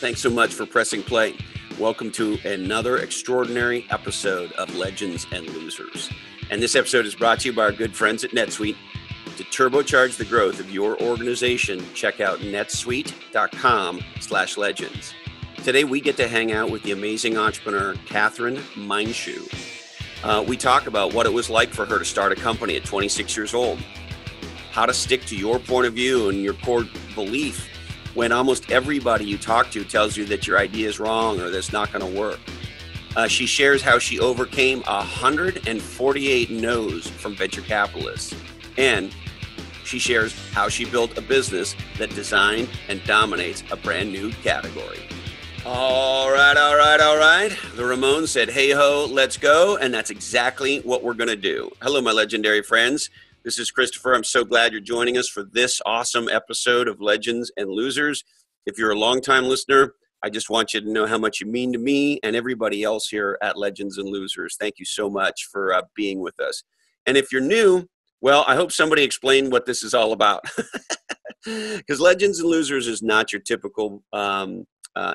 Thanks so much for pressing play. Welcome to another extraordinary episode of Legends and Losers. And this episode is brought to you by our good friends at NetSuite. To turbocharge the growth of your organization, check out netsuite.com/legends. Today, we get to hang out with the amazing entrepreneur, Kathryn Minshew. We talk about what it was like for her to start a company at 26 years old, how to stick to your point of view and your core belief when almost everybody you talk to tells you that your idea is wrong or that's not going to work. She shares how she overcame 148 no's from venture capitalists, and she shares how she built a business that designed and dominates a brand new category. All right. The Ramones said, hey ho, let's go. And that's exactly what we're going to do. Hello, my legendary friends. This is Christopher. I'm so glad you're joining us for this awesome episode of Legends and Losers. If you're a longtime listener, I just want you to know how much you mean to me and everybody else here at Legends and Losers. Thank you so much for being with us. And if you're new, well, I hope somebody explained what this is all about. Because Legends and Losers is not your typical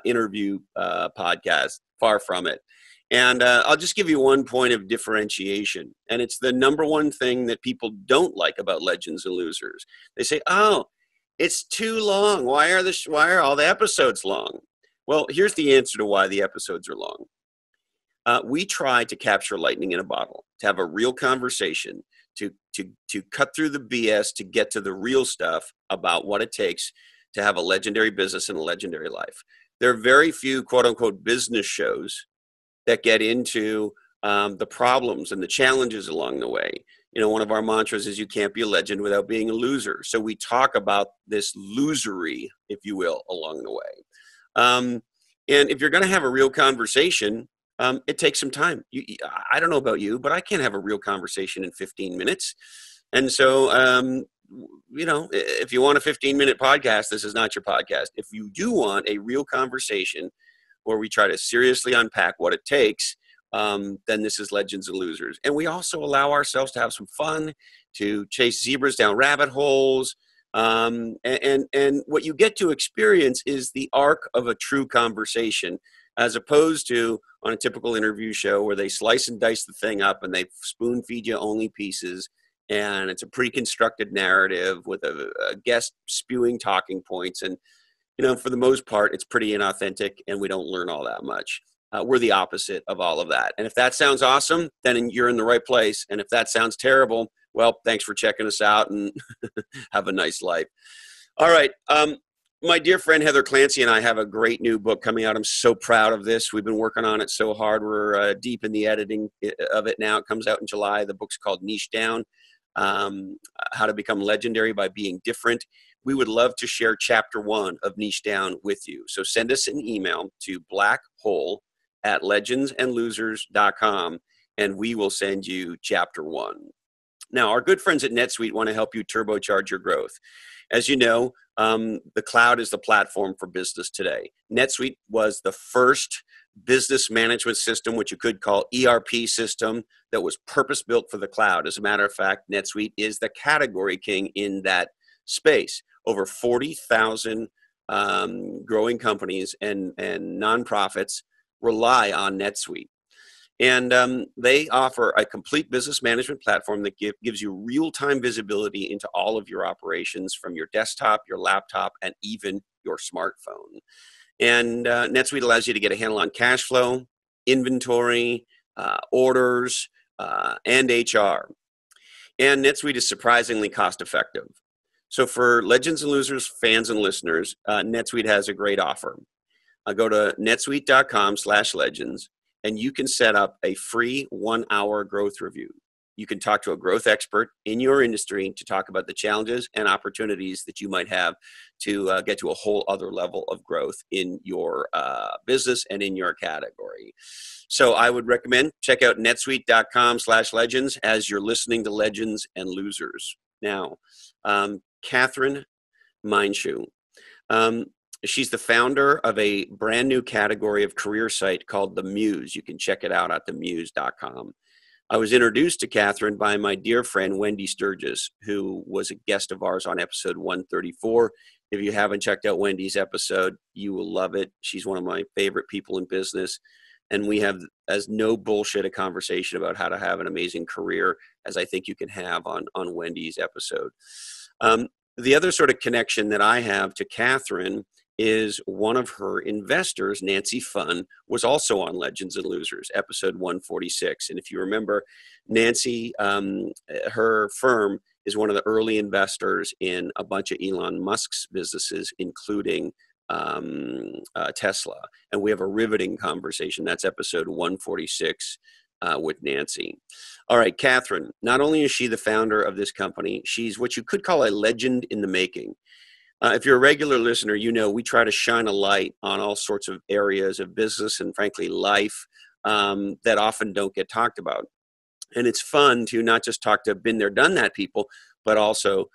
interview podcast. Far from it. And I'll just give you one point of differentiation. And it's the number one thing that people don't like about Legends and Losers. They say, oh, it's too long. Why are all the episodes long? Well, here's the answer to why the episodes are long. We try to capture lightning in a bottle, to have a real conversation, to cut through the BS, to get to the real stuff about what it takes to have a legendary business and a legendary life. There are very few, quote unquote, business shows that get into the problems and the challenges along the way. You know, one of our mantras is you can't be a legend without being a loser. So we talk about this losery, if you will, along the way. And if you're going to have a real conversation, it takes some time. I don't know about you, but I can't have a real conversation in 15 minutes. And so, you know, if you want a 15-minute podcast, this is not your podcast. If you do want a real conversation where we try to seriously unpack what it takes, then this is Legends and Losers. And we also allow ourselves to have some fun, to chase zebras down rabbit holes. And what you get to experience is the arc of a true conversation, as opposed to on a typical interview show where they slice and dice the thing up and they spoon feed you only pieces. And it's a pre-constructed narrative with a guest spewing talking points. And, you know, for the most part, it's pretty inauthentic and we don't learn all that much. We're the opposite of all of that. And if that sounds awesome, then you're in the right place. And if that sounds terrible, well, thanks for checking us out and have a nice life. All right. My dear friend Heather Clancy and I have a great new book coming out. I'm so proud of this. We've been working on it so hard. We're deep in the editing of it now. It comes out in July. The book's called Niche Down, How to Become Legendary by Being Different. We would love to share chapter 1 of Niche Down with you. So send us an email to blackhole@legendsandlosers.com and we will send you chapter 1. Now, our good friends at NetSuite want to help you turbocharge your growth. As you know, the cloud is the platform for business today. NetSuite was the first business management system, which you could call ERP system, that was purpose-built for the cloud. As a matter of fact, NetSuite is the category king in that space. Over 40,000 growing companies and nonprofits rely on NetSuite. And they offer a complete business management platform that gives you real-time visibility into all of your operations from your desktop, your laptop, and even your smartphone. And NetSuite allows you to get a handle on cash flow, inventory, orders, and HR. And NetSuite is surprisingly cost-effective. So for Legends and Losers fans and listeners, NetSuite has a great offer. Go to netsuite.com/legends. And you can set up a free 1-hour growth review. You can talk to a growth expert in your industry to talk about the challenges and opportunities that you might have to get to a whole other level of growth in your business and in your category. So I would recommend check out netsuite.com/legends as you're listening to Legends and Losers. Now, Kathryn Minshew. She's the founder of a brand new category of career site called The Muse. You can check it out at themuse.com. I was introduced to Kathryn by my dear friend, Wendy Sturgis, who was a guest of ours on episode 134. If you haven't checked out Wendy's episode, you will love it. She's one of my favorite people in business. And we have, as no bullshit, a conversation about how to have an amazing career, as I think you can have on Wendy's episode. The other sort of connection that I have to Kathryn is one of her investors, Nancy Fun, was also on Legends and Losers, episode 146. And if you remember, Nancy, her firm is one of the early investors in a bunch of Elon Musk's businesses, including Tesla. And we have a riveting conversation. That's episode 146 with Nancy. All right, Kathryn, not only is she the founder of this company, she's what you could call a legend in the making. If you're a regular listener, you know we try to shine a light on all sorts of areas of business and, frankly, life that often don't get talked about. And it's fun to not just talk to been there, done that people, but also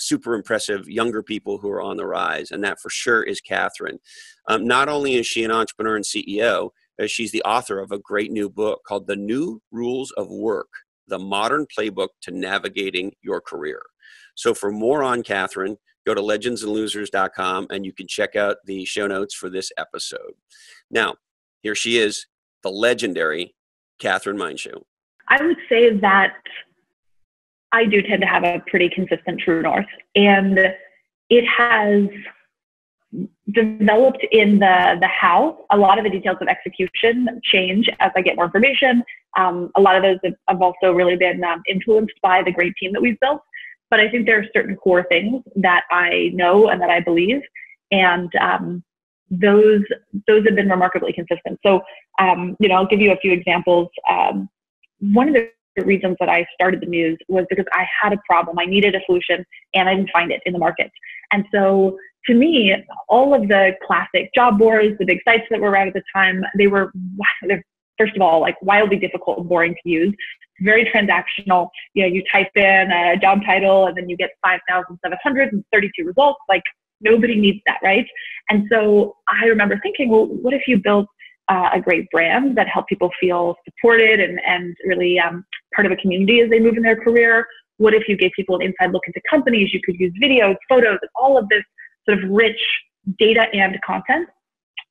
super impressive younger people who are on the rise. And that for sure is Kathryn. Not only is she an entrepreneur and CEO, she's the author of a great new book called The New Rules of Work, The Modern Playbook to Navigating Your Career. So for more on Kathryn, go to legendsandlosers.com and you can check out the show notes for this episode. Now, here she is, the legendary Kathryn Minshew. I would say that I do tend to have a pretty consistent true north, and it has developed in the how. A lot of the details of execution change as I get more information. A lot of those have also really been influenced by the great team that we've built. But I think there are certain core things that I know and that I believe, and those have been remarkably consistent. So, you know, I'll give you a few examples. One of the reasons that I started The Muse was because I had a problem. I needed a solution, and I didn't find it in the market. And so, to me, all of the classic job boards, the big sites that were around at the time, they were, first of all, like wildly difficult and boring to use. Very transactional. You know, you type in a job title and then you get 5,732 results. Like, nobody needs that, right? And so I remember thinking, well, what if you built a great brand that helped people feel supported and really part of a community as they move in their career? What if you gave people an inside look into companies? You could use videos, photos, and all of this sort of rich data and content.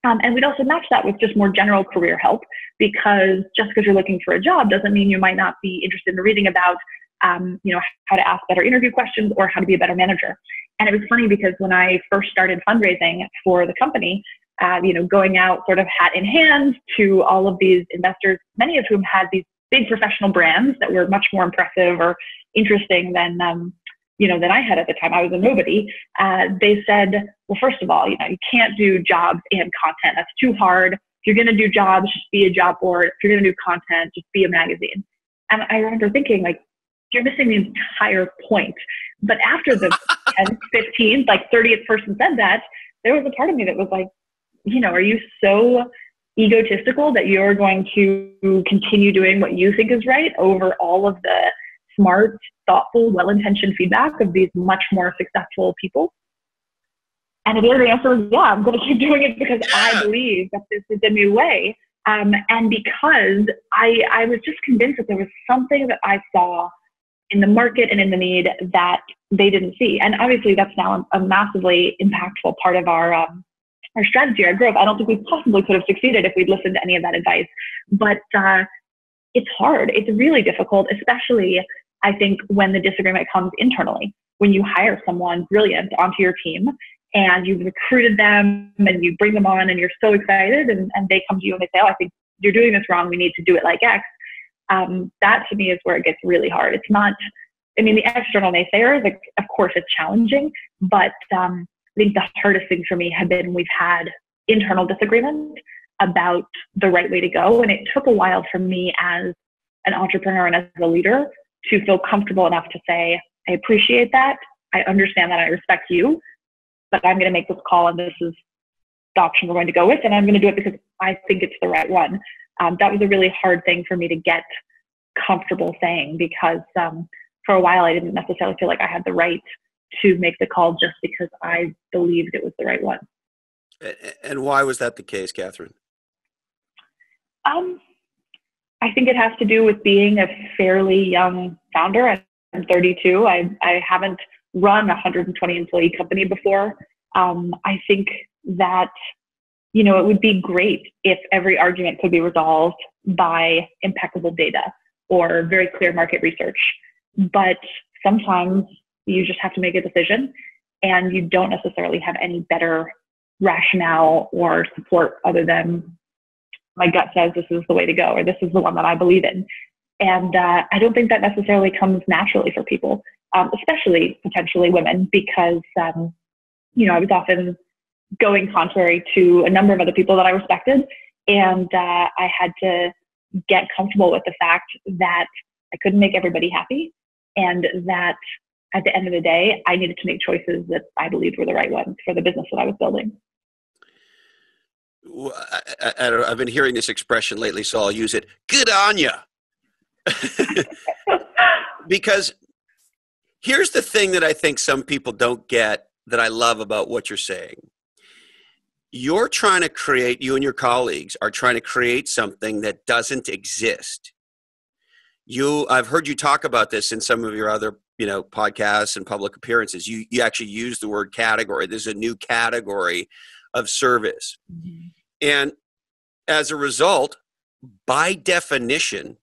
And we'd also match that with just more general career help, because just because you're looking for a job doesn't mean you might not be interested in reading about, you know, how to ask better interview questions or how to be a better manager. And it was funny because when I first started fundraising for the company, you know, going out sort of hat in hand to all of these investors, many of whom had these big professional brands that were much more impressive or interesting than, you know, than I had at the time. I was a nobody. They said, well, first of all, you know, you can't do jobs and content. That's too hard. If you're going to do jobs, just be a job board. If you're going to do content, just be a magazine. And I remember thinking, like, you're missing the entire point. But after the 10th, 15th, like 30th person said that, there was a part of me that was like, you know, are you so egotistical that you're going to continue doing what you think is right over all of the smart, thoughtful, well-intentioned feedback of these much more successful people? And the other answer is, yeah, I'm going to keep doing it because I believe that this is a new way. And because I was just convinced that there was something that I saw in the market and in the need that they didn't see. And obviously that's now a massively impactful part of our strategy, our growth. I don't think we possibly could have succeeded if we'd listened to any of that advice. But it's hard. It's really difficult, especially I think when the disagreement comes internally, when you hire someone brilliant onto your team and you've recruited them and you bring them on and you're so excited and they come to you and they say, oh, I think you're doing this wrong. We need to do it like X. That to me is where it gets really hard. It's not, I mean, the external naysayers, like, of course it's challenging, but I think the hardest thing for me had been we've had internal disagreement about the right way to go. And it took a while for me as an entrepreneur and as a leader to feel comfortable enough to say, I appreciate that. I understand that. I respect you, but I'm going to make this call and this is the option we're going to go with. And I'm going to do it because I think it's the right one. That was a really hard thing for me to get comfortable saying, because for a while I didn't necessarily feel like I had the right to make the call just because I believed it was the right one. And why was that the case, Kathryn? I think it has to do with being a fairly young founder. I'm 32. I haven't run a 120 employee company before. I think that, you know, it would be great if every argument could be resolved by impeccable data or very clear market research. But sometimes you just have to make a decision and you don't necessarily have any better rationale or support other than my gut says this is the way to go, or this is the one that I believe in. And I don't think that necessarily comes naturally for people, especially potentially women, because, you know, I was often going contrary to a number of other people that I respected. And I had to get comfortable with the fact that I couldn't make everybody happy, and that at the end of the day, I needed to make choices that I believed were the right ones for the business that I was building. Well, I don't know, I've been hearing this expression lately, so I'll use it. Good on ya. Because here's the thing that I think some people don't get that I love about what you're saying. You're trying to create, you and your colleagues are trying to create something that doesn't exist. I've heard you talk about this in some of your other, you know, podcasts and public appearances. You actually use the word category. There's a new category of service. Mm-hmm. And as a result, by definition,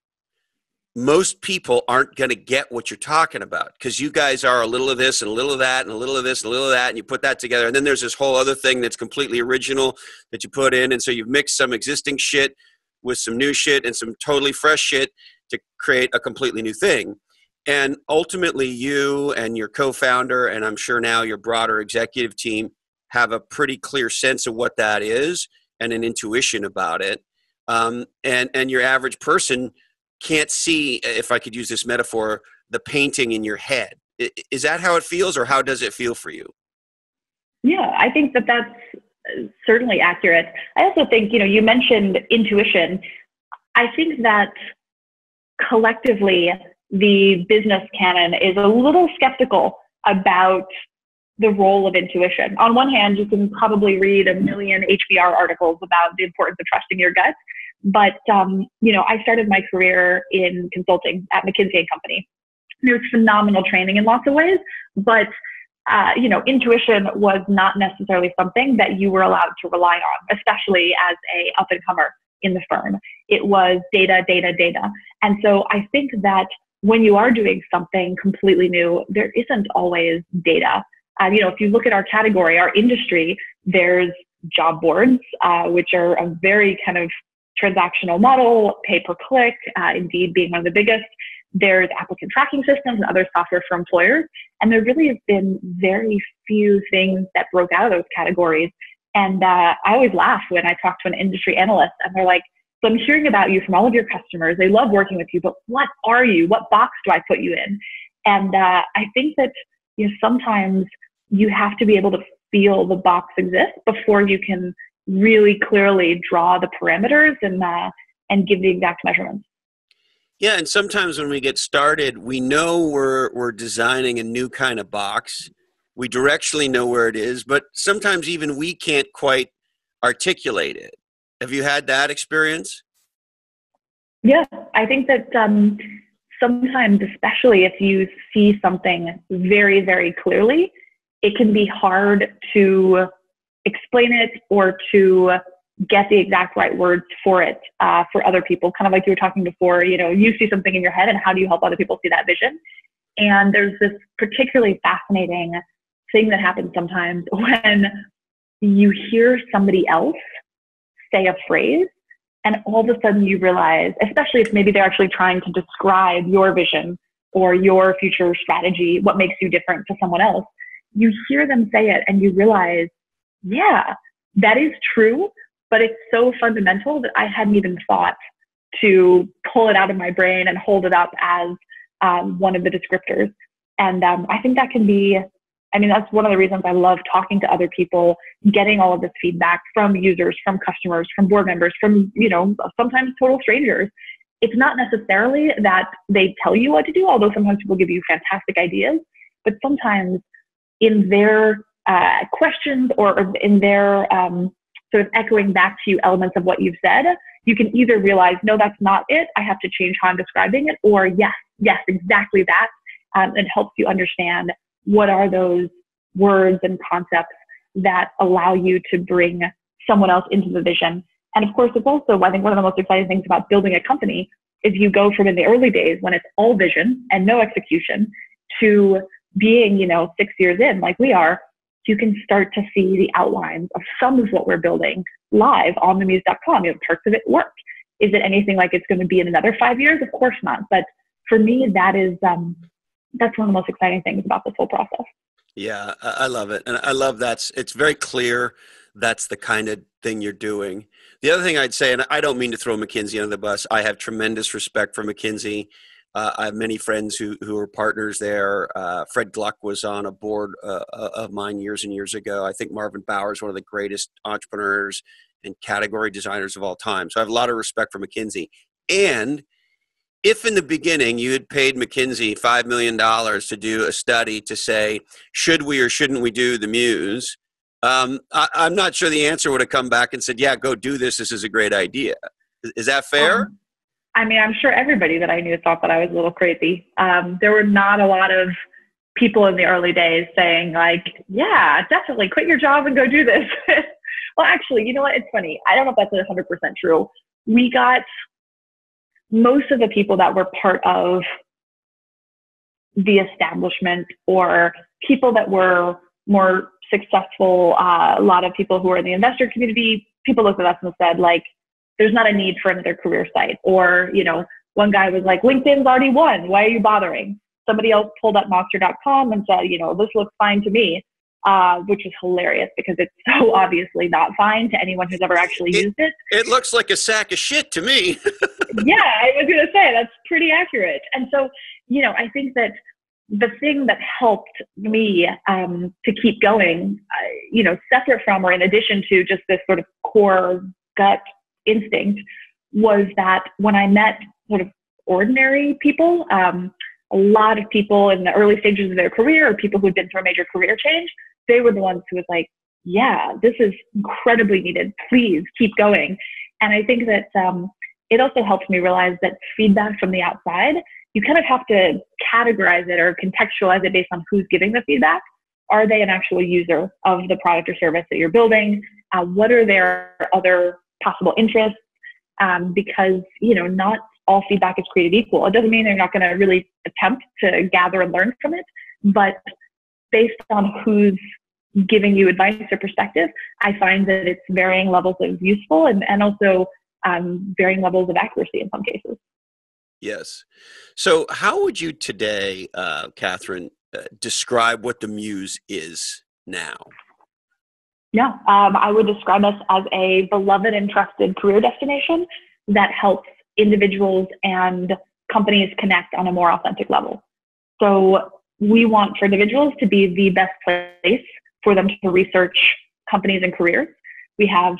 most people aren't going to get what you're talking about, because you guys are a little of this and a little of that and a little of this and a little of that, and you put that together. And then there's this whole other thing that's completely original that you put in. And so you've mixed some existing shit with some new shit and some totally fresh shit to create a completely new thing. And ultimately you and your co-founder, and I'm sure now your broader executive team, have a pretty clear sense of what that is and an intuition about it. And your average person can't see, if I could use this metaphor, the painting in your head. Is that how it feels, or how does it feel for you? Yeah, I think that that's certainly accurate. I also think, you know, you mentioned intuition. I think that collectively the business canon is a little skeptical about the role of intuition. On one hand, you can probably read a million HBR articles about the importance of trusting your gut. But, you know, I started my career in consulting at McKinsey & Company. There was phenomenal training in lots of ways, but, you know, intuition was not necessarily something that you were allowed to rely on, especially as a up-and-comer in the firm. It was data, data, data. And so I think that when you are doing something completely new, there isn't always data. You know, if you look at our category, our industry, there's job boards, which are a very kind of transactional model, pay-per-click, Indeed being one of the biggest. There's applicant tracking systems and other software for employers. And there really has been very few things that broke out of those categories. And I always laugh when I talk to an industry analyst and they're like, so I'm hearing about you from all of your customers. They love working with you, but what are you? What box do I put you in? And I think that, you know, sometimes you have to be able to feel the box exists before you can really clearly draw the parameters and give the exact measurements. Yeah, and sometimes when we get started, we know we're designing a new kind of box. We directionally know where it is, but sometimes even we can't quite articulate it. Have you had that experience? Yeah, I think that sometimes, especially if you see something very, very clearly, it can be hard to explain it or to get the exact right words for it for other people. Kind of like you were talking before, you know, you see something in your head and how do you help other people see that vision? And there's this particularly fascinating thing that happens sometimes when you hear somebody else say a phrase and all of a sudden you realize, especially if maybe they're actually trying to describe your vision or your future strategy, what makes you different to someone else, you hear them say it and you realize, yeah, that is true, but it's so fundamental that I hadn't even thought to pull it out of my brain and hold it up as one of the descriptors. And I think that can be, I mean, that's one of the reasons I love talking to other people, getting all of this feedback from users, from customers, from board members, from, you know, sometimes total strangers. It's not necessarily that they tell you what to do, although sometimes people give you fantastic ideas, but sometimes in their questions or in their sort of echoing back to you elements of what you've said, you can either realize, no, that's not it, I have to change how I'm describing it, or yes, exactly that. It helps you understand what are those words and concepts that allow you to bring someone else into the vision. And of course, it's also, I think, one of the most exciting things about building a company is you go from in the early days when it's all vision and no execution to being, 6 years in, like we are, you can start to see the outlines of some of what we're building live on themuse.com. Parts of it work. Is it anything like it's going to be in another 5 years? Of course not. But for me, that is, that's one of the most exciting things about this whole process. Yeah, I love it. And I love it's very clear. That's the kind of thing you're doing. The other thing I'd say, and I don't mean to throw McKinsey under the bus. I have tremendous respect for McKinsey. I have many friends who are partners there. Fred Gluck was on a board of mine years and years ago. I think Marvin Bauer is one of the greatest entrepreneurs and category designers of all time. So I have a lot of respect for McKinsey. And if in the beginning you had paid McKinsey $5 million to do a study to say, should we or shouldn't we do the Muse? I'm not sure the answer would have come back and said, yeah, go do this. This is a great idea. Is that fair? I'm sure everybody that I knew thought that I was a little crazy. There were not a lot of people in the early days saying like, yeah, definitely quit your job and go do this. Well, actually, you know what? It's funny. I don't know if that's 100% true. We got most of the people that were part of the establishment or people that were more successful. A lot of people who are in the investor community, people looked at us and said like, there's not a need for another career site. Or, one guy was like, LinkedIn's already won. Why are you bothering? Somebody else pulled up monster.com and said, this looks fine to me, which is hilarious because it's so obviously not fine to anyone who's ever actually used it. It looks like a sack of shit to me. Yeah, I was going to say that's pretty accurate. And so, I think that the thing that helped me to keep going, separate from or in addition to just this sort of core gut instinct was that when I met sort of ordinary people, a lot of people in the early stages of their career or people who'd been through a major career change, they were the ones who was like, yeah, this is incredibly needed. Please keep going. And I think that it also helped me realize that feedback from the outside, you kind of have to categorize it or contextualize it based on who's giving the feedback. Are they an actual user of the product or service that you're building? What are their other possible interests, because not all feedback is created equal. It doesn't mean they're not going to really attempt to gather and learn from it, but based on who's giving you advice or perspective, I find that it's varying levels of useful and also varying levels of accuracy in some cases. Yes. So how would you today, Kathryn, describe what the Muse is now? Yeah, I would describe us as a beloved and trusted career destination that helps individuals and companies connect on a more authentic level. So we want for individuals to be the best place for them to research companies and careers. We have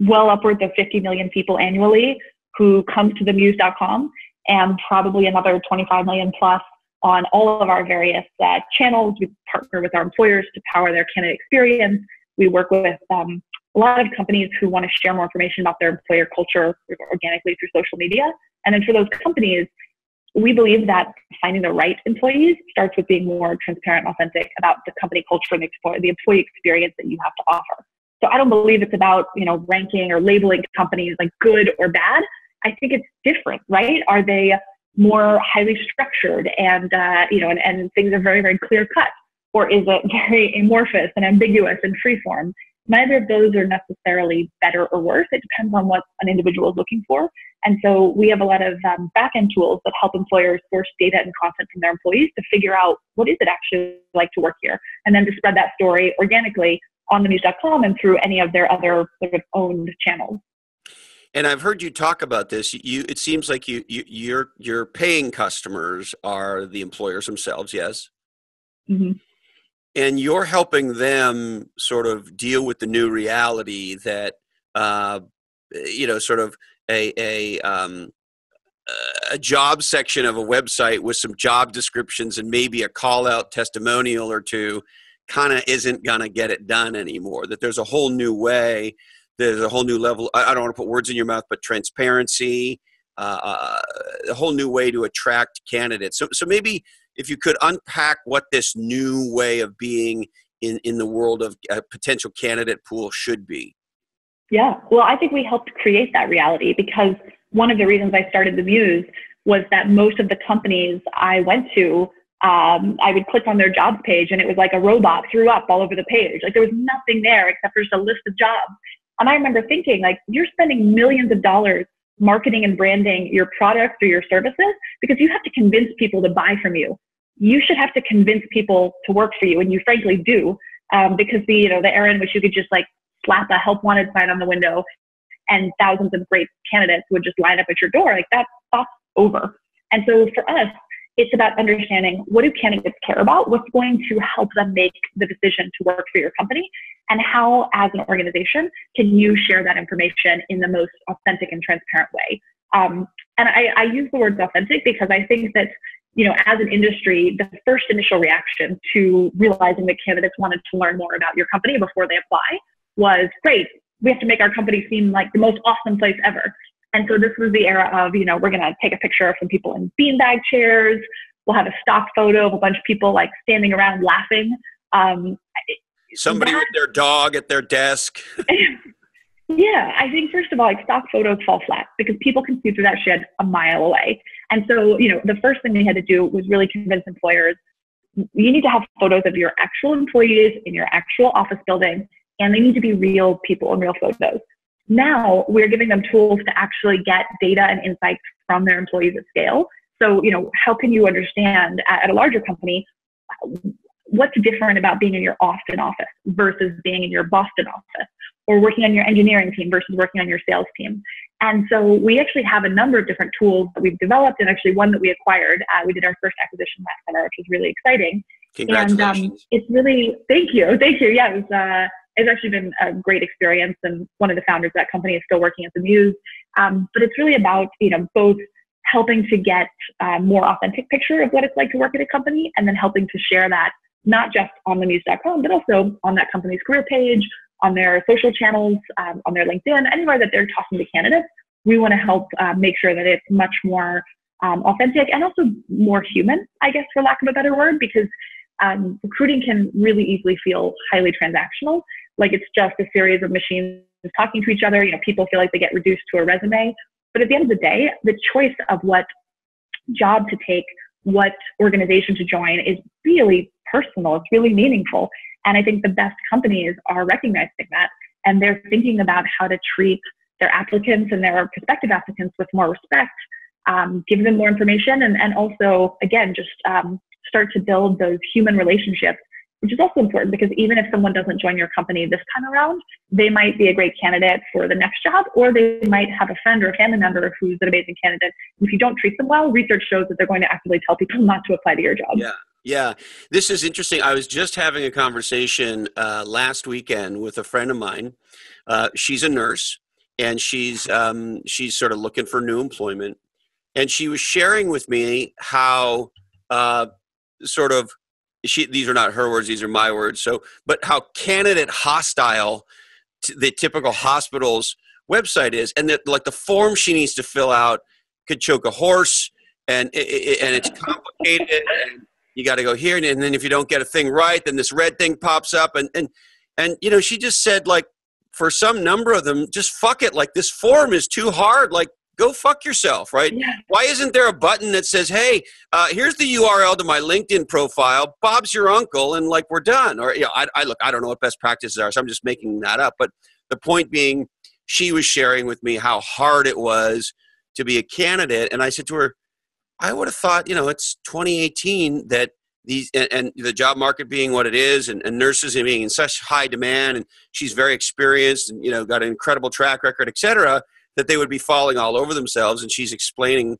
well upwards of 50 million people annually who come to themuse.com and probably another 25 million plus on all of our various channels. We partner with our employers to power their candidate experience. We work with a lot of companies who want to share more information about their employer culture organically through social media. And then for those companies, we believe that finding the right employees starts with being more transparent and authentic about the company culture and the employee experience that you have to offer. So I don't believe it's about, ranking or labeling companies like good or bad. I think it's different, right? Are they more highly structured and things are very, very clear cut, or is it very amorphous and ambiguous and freeform? Neither of those are necessarily better or worse. It depends on what an individual is looking for. And so we have a lot of back-end tools that help employers source data and content from their employees to figure out what is it actually like to work here, and then to spread that story organically on themuse.com and through any of their other sort of owned channels. And I've heard you talk about this. It seems like your paying customers are the employers themselves, yes? Mm-hmm. And you're helping them sort of deal with the new reality that, sort of a job section of a website with some job descriptions and maybe a call-out testimonial or two kind of isn't going to get it done anymore, that there's a whole new way. There's a whole new level. I don't want to put words in your mouth, but transparency, a whole new way to attract candidates. So maybe if you could unpack what this new way of being in the world of a potential candidate pool should be. Yeah, well, I think we helped create that reality, because one of the reasons I started The Muse was that most of the companies I went to, I would click on their jobs page and it was like a robot threw up all over the page. Like there was nothing there except for just a list of jobs. And I remember thinking, like, you're spending millions of dollars marketing and branding your products or your services because you have to convince people to buy from you. You should have to convince people to work for you, and you frankly do, because the era in which you could just like slap a help wanted sign on the window and thousands of great candidates would just line up at your door, like that's over. And so for us, it's about understanding, what do candidates care about? What's going to help them make the decision to work for your company? And how, as an organization, can you share that information in the most authentic and transparent way? And I use the word authentic because I think that, as an industry, the first initial reaction to realizing that candidates wanted to learn more about your company before they apply was, great, we have to make our company seem like the most awesome place ever. And so this was the era of, we're going to take a picture of some people in beanbag chairs. We'll have a stock photo of a bunch of people like standing around laughing. Somebody with their dog at their desk. Yeah, I think first of all, like, stock photos fall flat because people can see through that shed a mile away. And so, the first thing they had to do was really convince employers, you need to have photos of your actual employees in your actual office building, and they need to be real people and real photos. Now we're giving them tools to actually get data and insights from their employees at scale. So, how can you understand at a larger company what's different about being in your Austin office versus being in your Boston office, or working on your engineering team versus working on your sales team? And so we actually have a number of different tools that we've developed, and actually one that we acquired. We did our first acquisition last summer, which was really exciting. Congratulations. And it's really, thank you. Yeah, it's actually been a great experience, and one of the founders of that company is still working at The Muse. But it's really about, both helping to get a more authentic picture of what it's like to work at a company, and then helping to share that not just on themuse.com, but also on that company's career page, on their social channels, on their LinkedIn, anywhere that they're talking to candidates. We want to help make sure that it's much more authentic and also more human, I guess, for lack of a better word, because recruiting can really easily feel highly transactional. Like it's just a series of machines talking to each other. People feel like they get reduced to a resume. But at the end of the day, the choice of what job to take, what organization to join is really personal. It's really meaningful. And I think the best companies are recognizing that, and they're thinking about how to treat their applicants and their prospective applicants with more respect, give them more information, and also, again, just start to build those human relationships, which is also important because even if someone doesn't join your company this time around, they might be a great candidate for the next job, or they might have a friend or a family member who's an amazing candidate. If you don't treat them well, research shows that they're going to actively tell people not to apply to your job. Yeah. Yeah, this is interesting. I was just having a conversation last weekend with a friend of mine. She's a nurse, and she's sort of looking for new employment. And she was sharing with me how these are not her words, these are my words. But how candidate hostile the typical hospital's website is, and that like the form she needs to fill out could choke a horse, and it's complicated. You got to go here, and then if you don't get a thing right, then this red thing pops up, and she just said, like, for some number of them, just fuck it. Like, this form is too hard. Like, go fuck yourself, right? Yeah. Why isn't there a button that says, hey, here's the URL to my LinkedIn profile, Bob's your uncle, and like we're done? Or I don't know what best practices are, so I'm just making that up. But the point being, she was sharing with me how hard it was to be a candidate, and I said to her, I would have thought, it's 2018 that these and the job market being what it is, and nurses being in such high demand, and she's very experienced and, got an incredible track record, et cetera, that they would be falling all over themselves. And she's explaining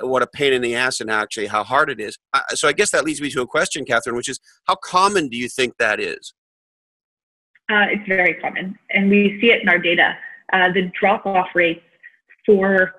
what a pain in the ass and actually how hard it is. So I guess that leads me to a question, Kathryn, which is, how common do you think that is? It's very common. And we see it in our data. The drop-off rates for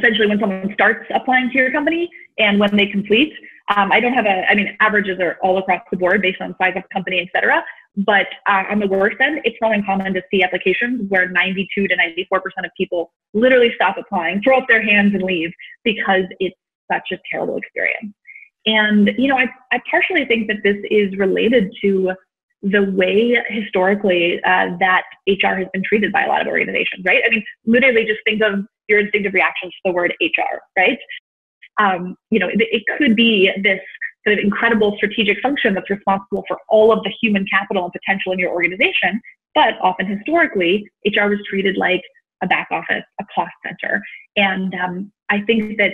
essentially when someone starts applying to your company and when they complete. Averages are all across the board based on size of company, et cetera. But on the worst end, it's not uncommon to see applications where 92 to 94% of people literally stop applying, throw up their hands and leave because it's such a terrible experience. And, you know, I partially think that this is related to the way historically that HR has been treated by a lot of organizations, right? I mean, literally just think of your instinctive reactions to the word HR, right? You know, it could be this sort of incredible strategic function that's responsible for all of the human capital and potential in your organization. But often historically, HR was treated like a back office, a cost center. And I think that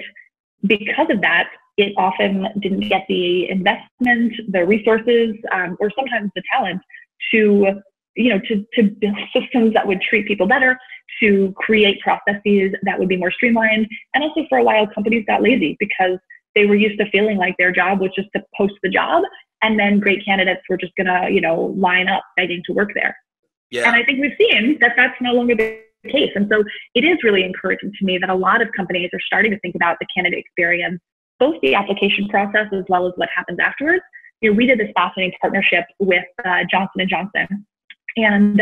because of that, it often didn't get the investment, the resources, or sometimes the talent to, you know, to build systems that would treat people better, to create processes that would be more streamlined. And also for a while, companies got lazy because they were used to feeling like their job was just to post the job, and then great candidates were just going to, you know, line up begging to work there. Yeah. And I think we've seen that that's no longer the case. And so it is really encouraging to me that a lot of companies are starting to think about the candidate experience, both the application process as well as what happens afterwards. You know, we did this fascinating partnership with Johnson & Johnson, and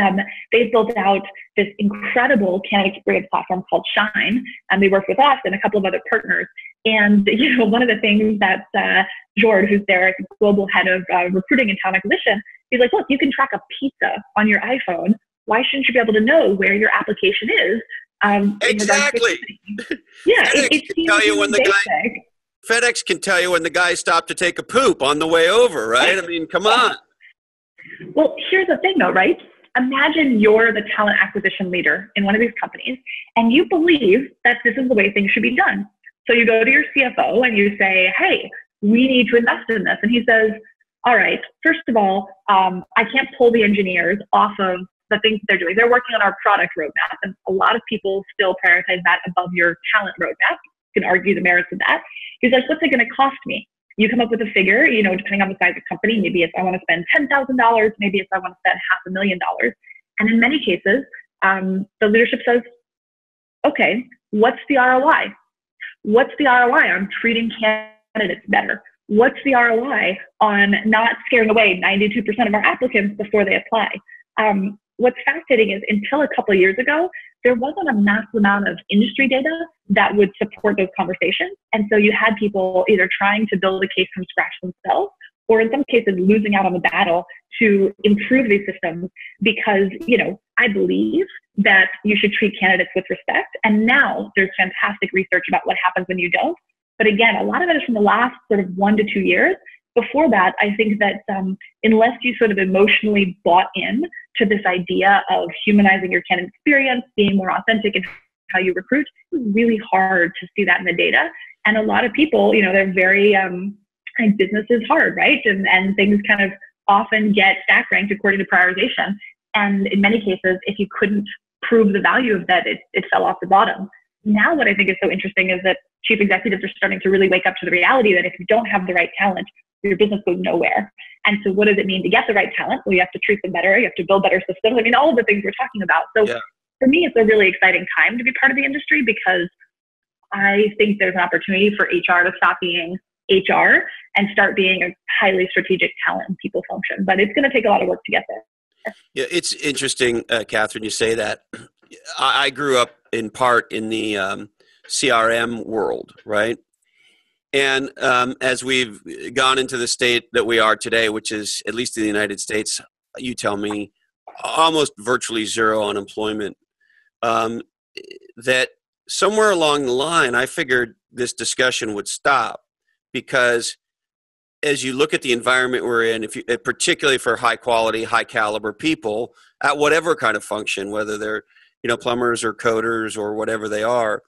they've built out this incredible candidate experience platform called Shine, and they work with us and a couple of other partners. And, you know, one of the things that Jord, who's their global head of recruiting and talent acquisition, he's like, look, you can track a pizza on your iPhone. Why shouldn't you be able to know where your application is? Exactly. Yeah, it seems tell you when basic. FedEx can tell you when the guy stopped to take a poop on the way over, right? I mean, come on. Well, here's the thing though, right? Imagine you're the talent acquisition leader in one of these companies, and you believe that this is the way things should be done. So you go to your CFO and you say, hey, we need to invest in this. And he says, all right, first of all, I can't pull the engineers off of the things that they're doing. They're working on our product roadmap, and a lot of people still prioritize that above your talent roadmap. You can argue the merits of that. He's like, what's it going to cost me? You come up with a figure, you know, depending on the size of the company. Maybe it's I want to spend $10,000, maybe it's I want to spend $500,000. And in many cases, the leadership says, okay, what's the ROI? What's the ROI on treating candidates better? What's the ROI on not scaring away 92% of our applicants before they apply? What's fascinating is until a couple of years ago, there wasn't a massive amount of industry data that would support those conversations. And so you had people either trying to build a case from scratch themselves, or in some cases losing out on the battle to improve these systems because, you know, I believe that you should treat candidates with respect. And now there's fantastic research about what happens when you don't. But again, a lot of it is from the last sort of 1 to 2 years. Before that, I think that unless you sort of emotionally bought in to this idea of humanizing your candidate experience, being more authentic in how you recruit, it was really hard to see that in the data. And a lot of people, you know, they're very, and business is hard, right? And things kind of often get stack ranked according to prioritization. And in many cases, if you couldn't prove the value of that, it fell off the bottom. Now what I think is so interesting is that chief executives are starting to really wake up to the reality that if you don't have the right talent, your business goes nowhere. And so what does it mean to get the right talent? Well, you have to treat them better. You have to build better systems. I mean, all of the things we're talking about. So for me, it's a really exciting time to be part of the industry because I think there's an opportunity for HR to stop being HR and start being a highly strategic talent and people function. But it's going to take a lot of work to get there. Yeah, it's interesting, Kathryn, you say that. I grew up in part in the CRM world, right? And as we've gone into the state that we are today, which is, at least in the United States, you tell me, almost virtually zero unemployment, that somewhere along the line, I figured this discussion would stop because as you look at the environment we're in, if you, particularly for high quality, high caliber people at whatever kind of function, whether they're, you know, plumbers or coders or whatever they are,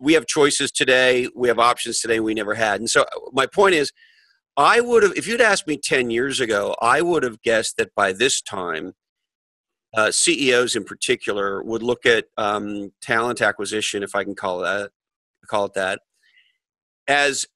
we have choices today. We have options today we never had. And so my point is, I would have, if you'd asked me 10 years ago, I would have guessed that by this time, CEOs in particular would look at talent acquisition, if I can call it that, as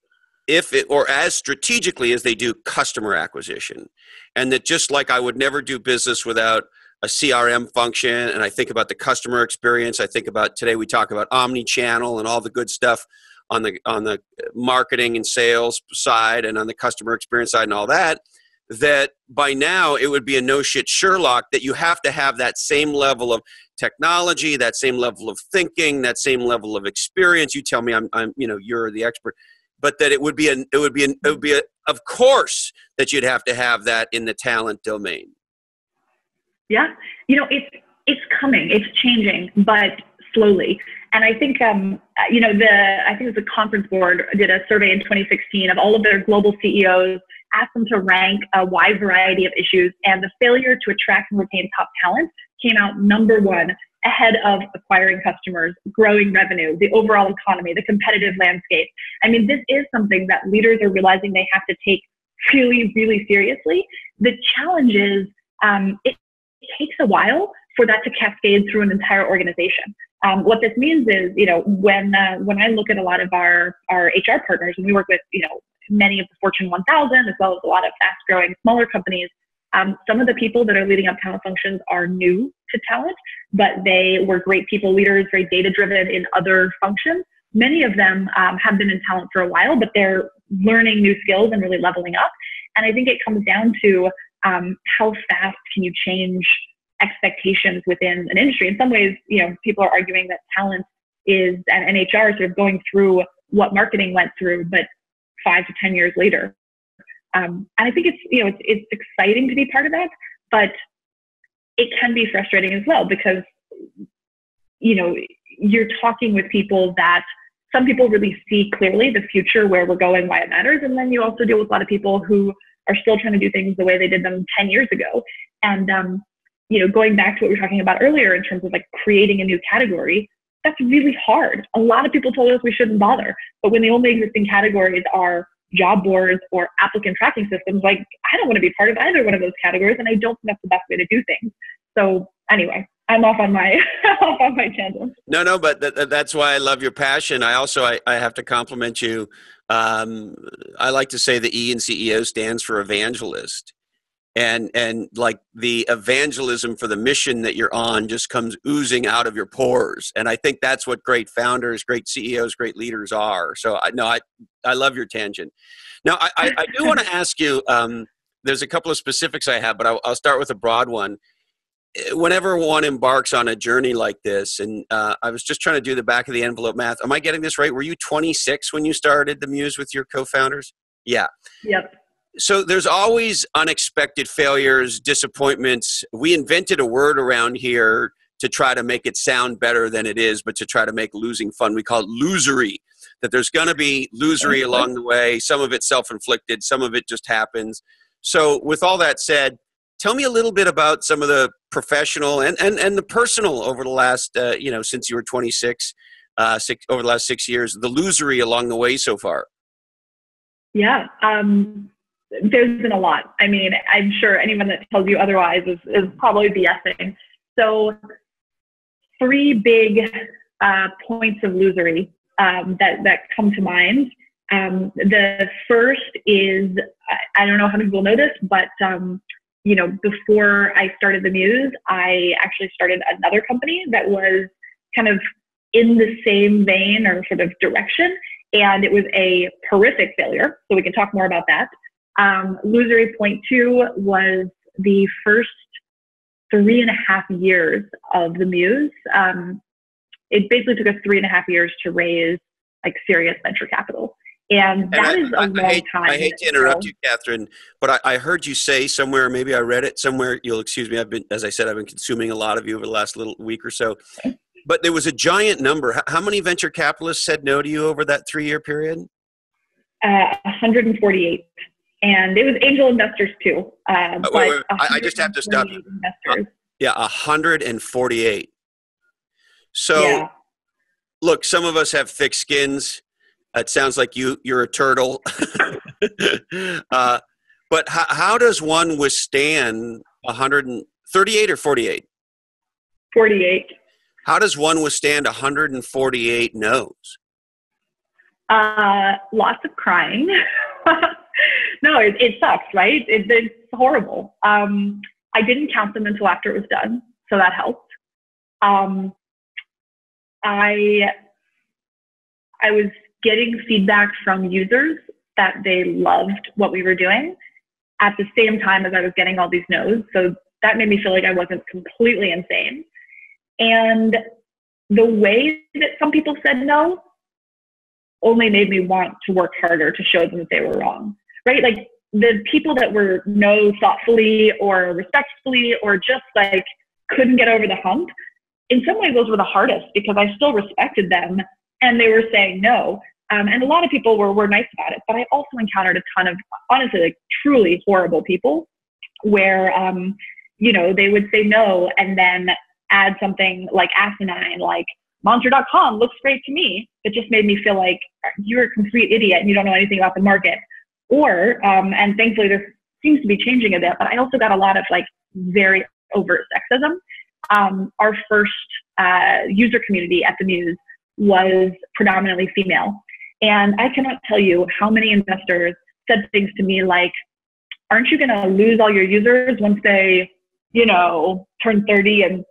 if it, or as strategically as they do customer acquisition. And that just like I would never do business without a CRM function, and I think about the customer experience. I think about today we talk about omni-channel and all the good stuff on the marketing and sales side and on the customer experience side and all that, that by now it would be a no-shit Sherlock that you have to have that same level of technology, that same level of thinking, that same level of experience. You tell me, I'm you know, you're the expert. but that it would be an, of course that you'd have to have that in the talent domain. Yeah. You know, it's coming, it's changing, but slowly. And I think, you know, I think it was the Conference Board did a survey in 2016 of all of their global CEOs, asked them to rank a wide variety of issues, and the failure to attract and retain top talent came out number one, ahead of acquiring customers, growing revenue, the overall economy, the competitive landscape. I mean, this is something that leaders are realizing they have to take really, really seriously. The challenge is it takes a while for that to cascade through an entire organization. What this means is, you know, when I look at a lot of our HR partners, and we work with, you know, many of the Fortune 1000, as well as a lot of fast-growing smaller companies, some of the people that are leading up talent functions are new to talent, but they were great people leaders, very data-driven in other functions. Many of them have been in talent for a while, but they're learning new skills and really leveling up. And I think it comes down to how fast can you change expectations within an industry. In some ways, you know, people are arguing that talent is, and HR is sort of going through what marketing went through, but 5 to 10 years later. And I think it's, you know, it's exciting to be part of that, but it can be frustrating as well, because, you know, you're talking with people that some people really see clearly the future, where we're going, why it matters. And then you also deal with a lot of people who are still trying to do things the way they did them 10 years ago. And, you know, going back to what we were talking about earlier in terms of like creating a new category, that's really hard. A lot of people told us we shouldn't bother, but when the only existing categories are job boards or applicant tracking systems, like I don't want to be part of either one of those categories, and I don't think that's the best way to do things. So anyway, I'm off on my off on my tangent. No, but that's why I love your passion. I also have to compliment you. I like to say the E in CEO stands for evangelist. And like the evangelism for the mission that you're on just comes oozing out of your pores. And I think that's what great founders, great CEOs, great leaders are. So I love your tangent. Now, I do want to ask you, there's a couple of specifics I have, but I'll start with a broad one. Whenever one embarks on a journey like this, and I was just trying to do the back of the envelope math. Am I getting this right? Were you 26 when you started The Muse with your co-founders? Yeah. Yep. So there's always unexpected failures, disappointments. We invented a word around here to try to make it sound better than it is, but to try to make losing fun. We call it losery, that there's going to be losery along the way. Some of it's self-inflicted. Some of it just happens. So with all that said, tell me a little bit about some of the professional and the personal over the last, you know, since you were 26, over the last 6 years, the losery along the way so far. Yeah. There's been a lot. I mean, I'm sure anyone that tells you otherwise is probably BSing. So 3 big points of losery that come to mind. The first is, I don't know how many people know this, but you know, before I started The Muse, I actually started another company that was kind of in the same vein or sort of direction, and it was a horrific failure. So we can talk more about that. Losery point 2 was the first 3.5 years of The Muse. It basically took us 3.5 years to raise like serious venture capital. And that is a long time. I hate to interrupt you, Kathryn, but I heard you say somewhere, maybe I read it somewhere, you'll excuse me, I've been consuming a lot of you over the last little week or so, but there was a giant number. How many venture capitalists said no to you over that 3-year period? 148. And it was angel investors too. Wait. I just have to stop you. Yeah, 148. So, yeah. Look, some of us have thick skins. It sounds like you're a turtle. But how does one withstand 138 or 48? 48. How does one withstand 148 no's? Lots of crying. No, it sucks, right? It's horrible. I didn't count them until after it was done, so that helped. I was getting feedback from users that they loved what we were doing at the same time as I was getting all these no's, so that made me feel like I wasn't completely insane. And the way that some people said no only made me want to work harder to show them that they were wrong, right? Like the people that were no thoughtfully or respectfully or just like couldn't get over the hump, in some ways those were the hardest because I still respected them and they were saying no. And a lot of people were nice about it, but I also encountered a ton of, honestly, like truly horrible people where, you know, they would say no and then add something like asinine, like monster.com looks great to me. It just made me feel like you're a complete idiot and you don't know anything about the market. Or, and thankfully this seems to be changing a bit, but I also got a lot of like very overt sexism. Our first user community at The Muse was predominantly female. And I cannot tell you how many investors said things to me like, aren't you gonna lose all your users once they, you know, turn 30 and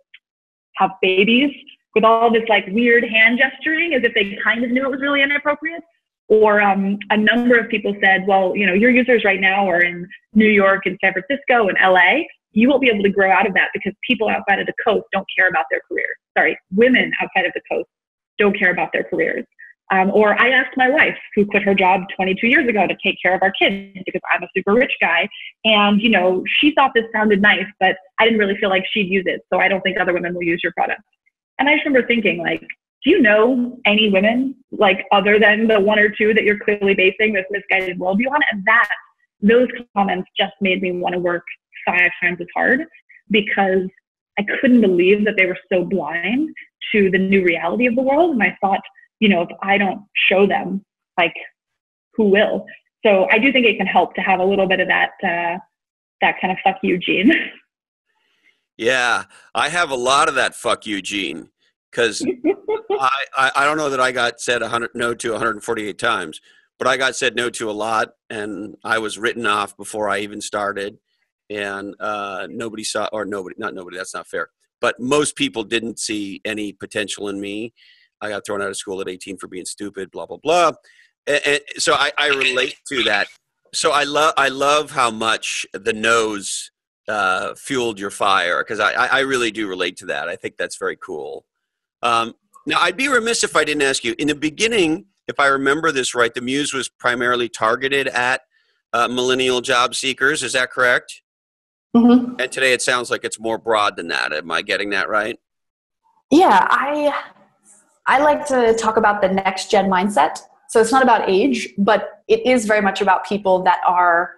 have babies, with all this like weird hand gesturing as if they kind of knew it was really inappropriate? Or a number of people said, well, you know, your users right now are in New York and San Francisco and LA. You won't be able to grow out of that because people outside of the coast don't care about their careers. Sorry, women outside of the coast don't care about their careers. Or I asked my wife, who quit her job 22 years ago to take care of our kids because I'm a super rich guy. And, you know, she thought this sounded nice, but I didn't really feel like she'd use it. So I don't think other women will use your product. And I just remember thinking, like, do you know any women, like, other than the one or two that you're clearly basing this misguided worldview on? And that, those comments just made me want to work 5 times as hard because I couldn't believe that they were so blind to the new reality of the world. And I thought, you know, if I don't show them, like, who will? So I do think it can help to have a little bit of that, that kind of fuck you gene. Yeah, I have a lot of that fuck you gene because I don't know that I got said 100 no to 148 times, but I got said no to a lot, and I was written off before I even started, and nobody saw, or not nobody, that's not fair, but most people didn't see any potential in me. I got thrown out of school at 18 for being stupid, blah, blah, blah. And so I relate to that. So I love how much the no's fueled your fire, because I really do relate to that. I think that's very cool. Now, I'd be remiss if I didn't ask you. In the beginning, if I remember this right, The Muse was primarily targeted at millennial job seekers. Is that correct? Mm-hmm. And today it sounds like it's more broad than that. Am I getting that right? Yeah, I like to talk about the next gen mindset. So it's not about age, but it is very much about people that are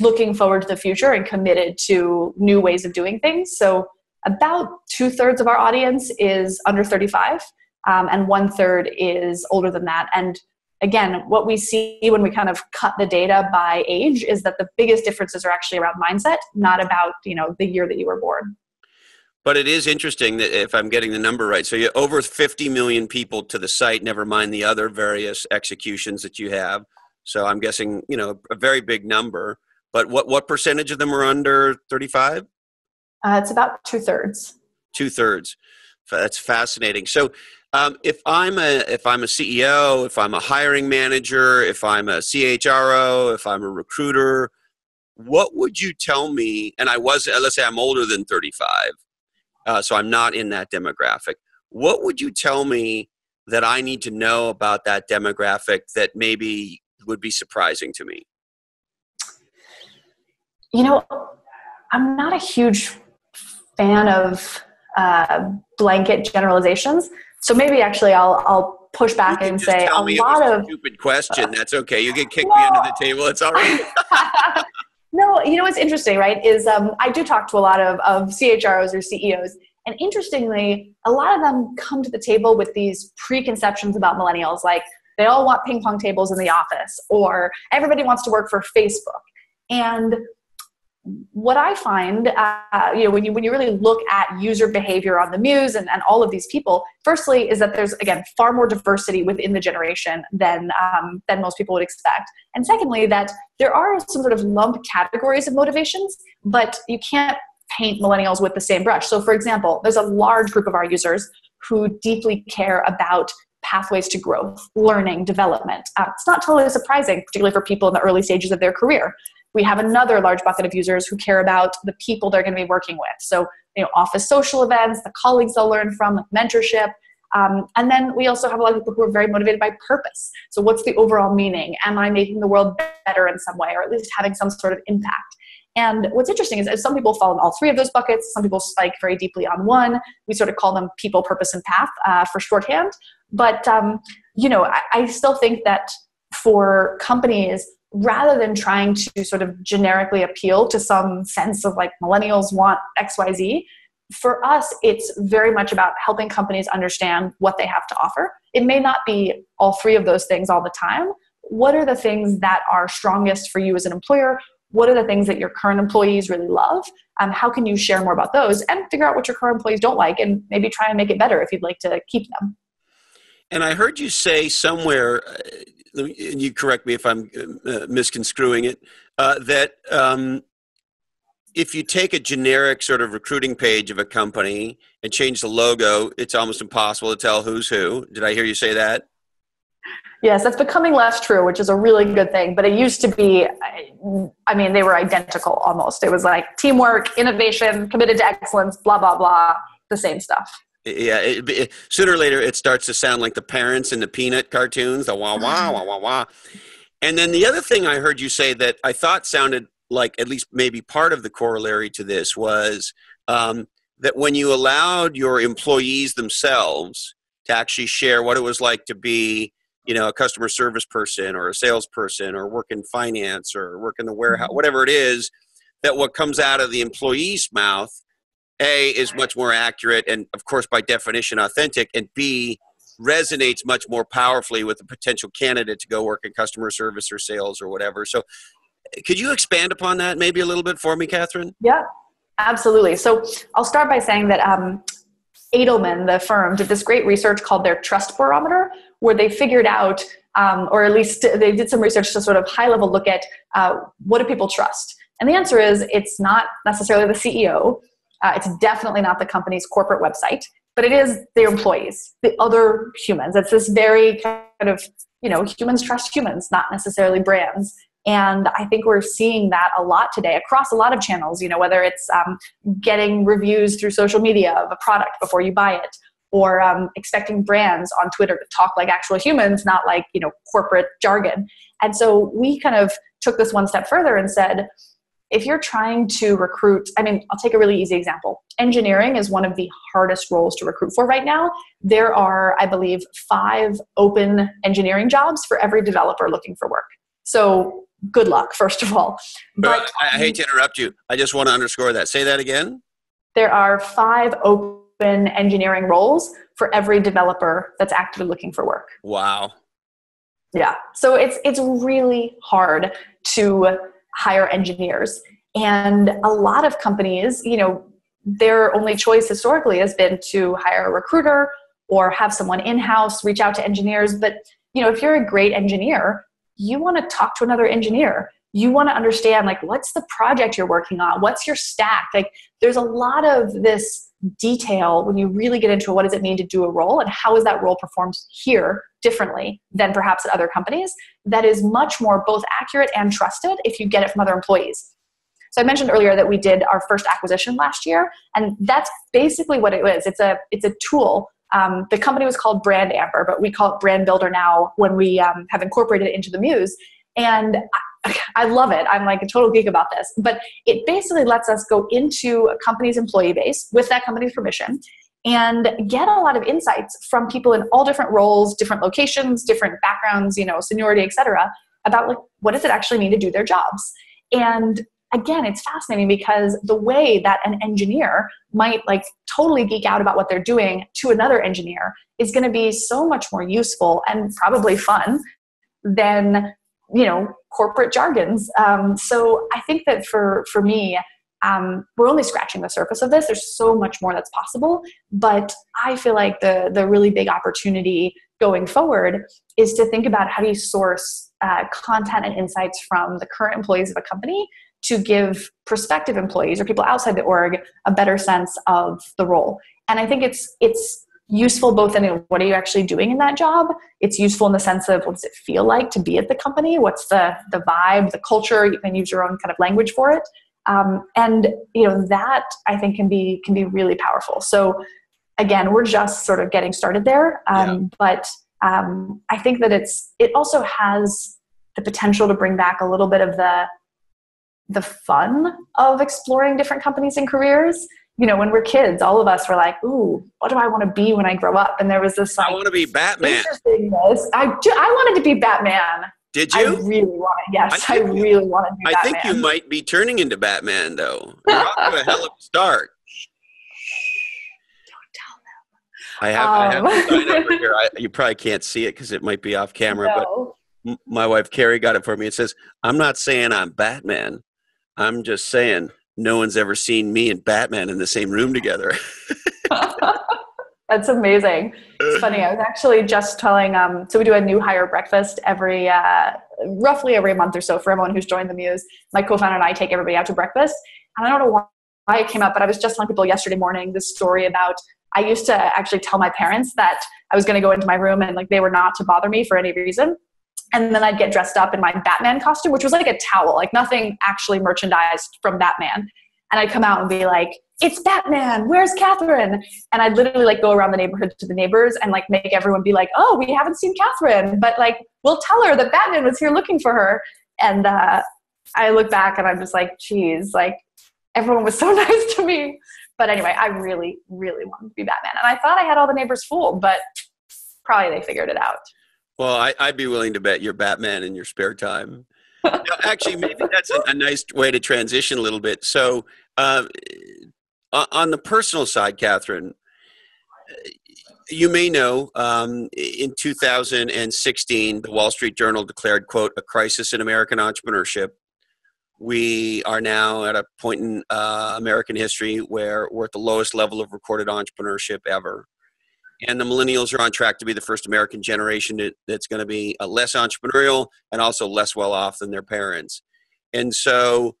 looking forward to the future and committed to new ways of doing things. So about 2/3 of our audience is under 35, and 1/3 is older than that. And again, what we see when we kind of cut the data by age is that the biggest differences are actually around mindset, not about, you know, the year that you were born. But it is interesting that, if I'm getting the number right, so you're over 50 million people to the site, never mind the other various executions that you have. So I'm guessing, you know, a very big number, but what percentage of them are under 35? It's about 2/3. 2/3. That's fascinating. So if I'm a CEO, if I'm a hiring manager, if I'm a CHRO, if I'm a recruiter, what would you tell me? And let's say I'm older than 35. So I'm not in that demographic. What would you tell me that I need to know about that demographic that maybe would be surprising to me? You know, I'm not a huge fan of blanket generalizations. So maybe actually I'll push back and say a lot of stupid question. That's okay. You can kick me under the table. It's all right. No, you know what's interesting, right, is I do talk to a lot of CHROs or CEOs, and interestingly, a lot of them come to the table with these preconceptions about millennials, like they all want ping pong tables in the office, or everybody wants to work for Facebook. And what I find, you know, when you really look at user behavior on The Muse and all of these people, firstly, is that there's, again, far more diversity within the generation than most people would expect. And secondly, that there are some sort of lump categories of motivations, but you can't paint millennials with the same brush. So for example, there's a large group of our users who deeply care about pathways to growth, learning, development. It's not totally surprising, particularly for people in the early stages of their career. We have another large bucket of users who care about the people they're going to be working with. So, you know, office social events, the colleagues they'll learn from, like mentorship. And then we also have a lot of people who are very motivated by purpose. So what's the overall meaning? Am I making the world better in some way, or at least having some sort of impact? And what's interesting is some people fall in all three of those buckets. Some people spike very deeply on one. We sort of call them people, purpose, and path for shorthand. But, you know, I still think that for companies, rather than trying to sort of generically appeal to some sense of like millennials want X, Y, Z, for us, it's very much about helping companies understand what they have to offer. It may not be all three of those things all the time. What are the things that are strongest for you as an employer? What are the things that your current employees really love? How can you share more about those and figure out what your current employees don't like and maybe try and make it better if you'd like to keep them? And I heard you say somewhere, you correct me if I'm misconstruing it, that if you take a generic sort of recruiting page of a company and change the logo, it's almost impossible to tell who's who. Did I hear you say that? Yes, that's becoming less true, which is a really good thing. But it used to be, I mean, they were identical almost. It was like teamwork, innovation, committed to excellence, blah, blah, blah, the same stuff. Yeah, sooner or later, it starts to sound like the parents in the Peanut cartoons, the wah-wah, wah-wah-wah. And then the other thing I heard you say that I thought sounded like at least maybe part of the corollary to this was that when you allowed your employees themselves to actually share what it was like to be, you know, a customer service person or a salesperson or work in finance or work in the warehouse, whatever it is, that what comes out of the employee's mouth, A, is much more accurate and, of course, by definition, authentic, and B, resonates much more powerfully with the potential candidate to go work in customer service or sales or whatever. So could you expand upon that maybe a little bit for me, Kathryn? Yeah, absolutely. So I'll start by saying that Edelman, the firm, did this great research called their Trust Barometer, where they figured out, or at least they did some research to sort of high-level look at what do people trust? And the answer is it's not necessarily the CEO. It's definitely not the company's corporate website, but it is their employees, the other humans. It's this very kind of, you know, humans trust humans, not necessarily brands. And I think we're seeing that a lot today across a lot of channels, you know, whether it's getting reviews through social media of a product before you buy it, or expecting brands on Twitter to talk like actual humans, not like, you know, corporate jargon. And so we kind of took this one step further and said, if you're trying to recruit, I mean, I'll take a really easy example. Engineering is one of the hardest roles to recruit for right now. There are, I believe, 5 open engineering jobs for every developer looking for work. So good luck, first of all. But I hate to interrupt you. I just want to underscore that. Say that again. There are 5 open engineering roles for every developer that's actively looking for work. Wow. Yeah. So it's really hard to hire engineers. And a lot of companies, you know, their only choice historically has been to hire a recruiter or have someone in-house reach out to engineers. But, you know, if you're a great engineer, you want to talk to another engineer. You want to understand, like, what's the project you're working on? What's your stack? Like, there's a lot of this detail when you really get into what does it mean to do a role and how is that role performed here differently than perhaps at other companies, that is much more both accurate and trusted if you get it from other employees. So I mentioned earlier that we did our first acquisition last year, and that's basically what it was. It's a tool. The company was called Brand Amper, but we call it Brand Builder now when we have incorporated it into the Muse. And I love it. I'm like a total geek about this. But it basically lets us go into a company's employee base with that company's permission and get a lot of insights from people in all different roles, different locations, different backgrounds, you know, seniority, et cetera, about like what does it actually mean to do their jobs. And again, it's fascinating because the way that an engineer might like totally geek out about what they're doing to another engineer is going to be so much more useful and probably fun than, you know, corporate jargons. So I think that for me, we're only scratching the surface of this. There's so much more that's possible, but I feel like the really big opportunity going forward is to think about how do you source content and insights from the current employees of a company to give prospective employees or people outside the org a better sense of the role. And I think it's useful both in what are you actually doing in that job. It's useful in the sense of what does it feel like to be at the company? What's the vibe, the culture? You can use your own kind of language for it. And you know, that I think can be really powerful. So again, we're just sort of getting started there. But I think that it also has the potential to bring back a little bit of the fun of exploring different companies and careers. You know, when we're kids, all of us were like, ooh, what do I want to be when I grow up? And there was this like, I want to be Batman. I wanted to be Batman. Did you? I really wanted to be Batman. I think you might be turning into Batman, though. You're off to a hell of a start. Don't tell them. I have a sign over here. You probably can't see it because it might be off camera, but my wife, Carrie, got it for me. It says, I'm not saying I'm Batman. I'm just saying no one's ever seen me and Batman in the same room together. That's amazing. It's funny. I was actually just telling, so we do a new hire breakfast roughly every month or so for everyone who's joined the Muse. My co-founder and I take everybody out to breakfast. And I don't know why it came up, but I was just telling people yesterday morning this story about, I used to actually tell my parents that I was going to go into my room and like they were not to bother me for any reason. And then I'd get dressed up in my Batman costume, which was like a towel, like nothing actually merchandised from Batman. And I'd come out and be like, it's Batman, where's Kathryn? And I'd literally like go around the neighborhood to the neighbors and like make everyone be like, oh, we haven't seen Kathryn, but like, we'll tell her that Batman was here looking for her. And I look back and I'm just like, geez, like everyone was so nice to me. But anyway, I really, really wanted to be Batman. And I thought I had all the neighbors fooled, but probably they figured it out. Well, I'd be willing to bet you're Batman in your spare time. No, actually, maybe that's a nice way to transition a little bit. So on the personal side, Kathryn, you may know in 2016, the Wall Street Journal declared, quote, a crisis in American entrepreneurship. We are now at a point in American history where we're at the lowest level of recorded entrepreneurship ever. And the millennials are on track to be the first American generation that's going to be less entrepreneurial and also less well-off than their parents. And so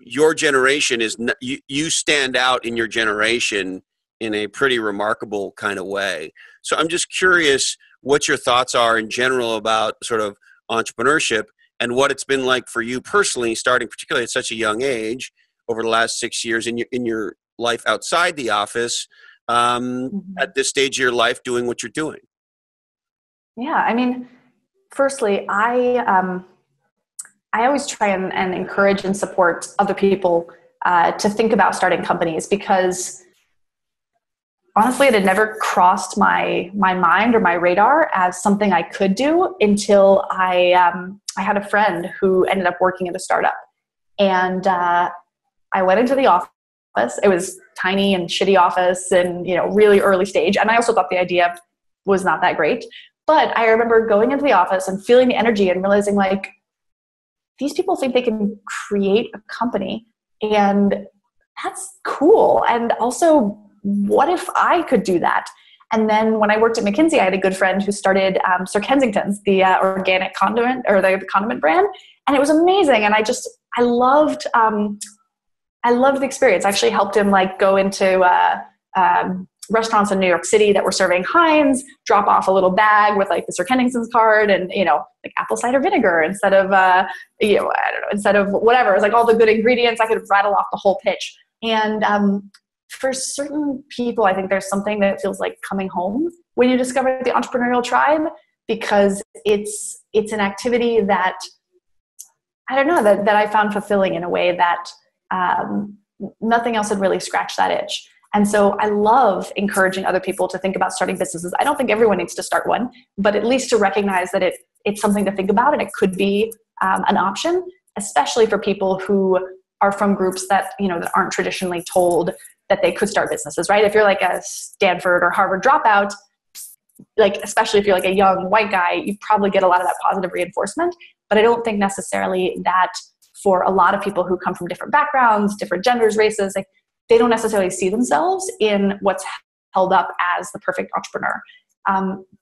your generation is – you stand out in your generation in a pretty remarkable kind of way. So I'm just curious what your thoughts are in general about sort of entrepreneurship and what it's been like for you personally, starting particularly at such a young age over the last 6 years in your life outside the office – at this stage of your life doing what you're doing? Yeah. I mean, firstly, I always try and encourage and support other people to think about starting companies, because honestly, it had never crossed my mind or my radar as something I could do until I had a friend who ended up working at a startup. And I went into the office. It was tiny and shitty office and, you know, really early stage. And I also thought the idea was not that great. But I remember going into the office and feeling the energy and realizing, like, these people think they can create a company. And that's cool. And also, what if I could do that? And then when I worked at McKinsey, I had a good friend who started Sir Kensington's, the organic condiment or the condiment brand. And it was amazing. And I loved the experience. I actually helped him like go into restaurants in New York City that were serving Heinz, drop off a little bag with like the Sir Kensington's card and, you know, like apple cider vinegar instead of, instead of whatever. It was like all the good ingredients. I could rattle off the whole pitch. And for certain people, I think there's something that feels like coming home when you discover the entrepreneurial tribe, because it's an activity that, I don't know, that I found fulfilling in a way that nothing else had really scratched that itch. And so I love encouraging other people to think about starting businesses. I don't think everyone needs to start one, but at least to recognize that it's something to think about and it could be an option, especially for people who are from groups that, you know, that aren't traditionally told that they could start businesses, right? If you're like a Stanford or Harvard dropout, like especially if you're like a young white guy, you probably get a lot of that positive reinforcement. But I don't think necessarily that for a lot of people who come from different backgrounds, different genders, races, like they don't necessarily see themselves in what's held up as the perfect entrepreneur.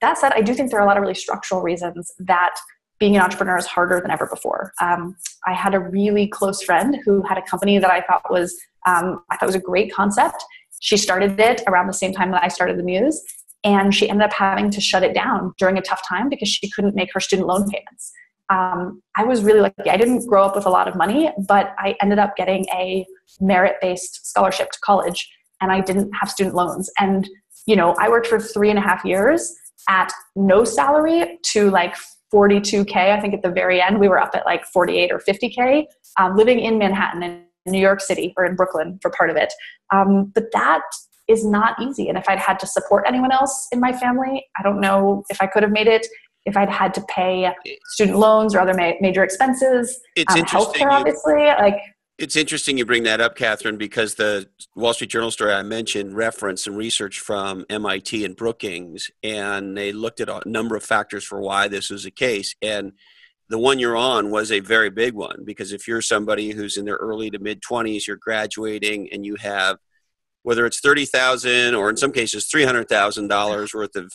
That said, I do think there are a lot of really structural reasons that being an entrepreneur is harder than ever before. I had a really close friend who had a company that I thought was a great concept. She started it around the same time that I started the Muse, and she ended up having to shut it down during a tough time because she couldn't make her student loan payments. I was really lucky. I didn't grow up with a lot of money, but I ended up getting a merit-based scholarship to college. and I didn't have student loans. And, you know, I worked for 3.5 years at no salary to like $42K. I think at the very end, we were up at like 48 or 50K, living in Manhattan and New York City or in Brooklyn for part of it. But that is not easy. And if I'd had to support anyone else in my family, I don't know if I could have made it. If I'd had to pay student loans or other major expenses, healthcare, obviously, like. It's interesting you bring that up, Kathryn, because the Wall Street Journal story I mentioned referenced some research from MIT and Brookings, and they looked at a number of factors for why this was the case. And the one you're on was a very big one, because if you're somebody who's in their early to mid-20s, you're graduating, and you have, whether it's $30,000 or in some cases $300,000 worth of